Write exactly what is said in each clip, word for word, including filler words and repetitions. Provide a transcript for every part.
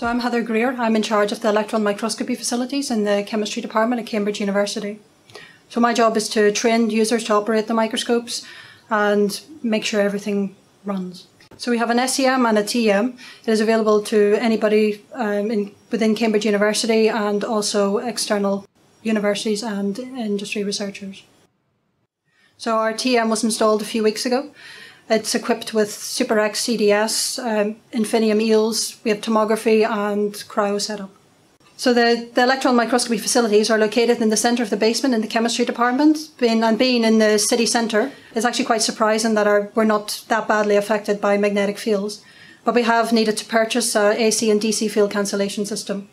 So I'm Heather Greer. I'm in charge of the electron microscopy facilities in the chemistry department at Cambridge University. So my job is to train users to operate the microscopes and make sure everything runs. So we have an S E M and a T E M. It is available to anybody um, in, within Cambridge University and also external universities and industry researchers. So our T E M was installed a few weeks ago. It's equipped with SuperX C D S, um, Infinium E E L S, we have tomography and cryo setup. So the, the electron microscopy facilities are located in the centre of the basement in the chemistry department, being, and being in the city centre is actually quite surprising that our, we're not that badly affected by magnetic fields. But we have needed to purchase an A C and D C field cancellation system.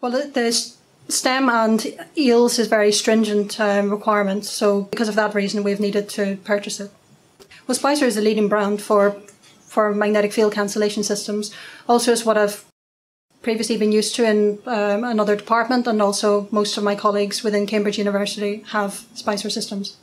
Well, the, the STEM and E E L S is very stringent um, requirements, so because of that reason we've needed to purchase it. Well, Spicer is a leading brand for, for magnetic field cancellation systems. Also is what I've previously been used to in um, another department, and also most of my colleagues within Cambridge University have Spicer systems.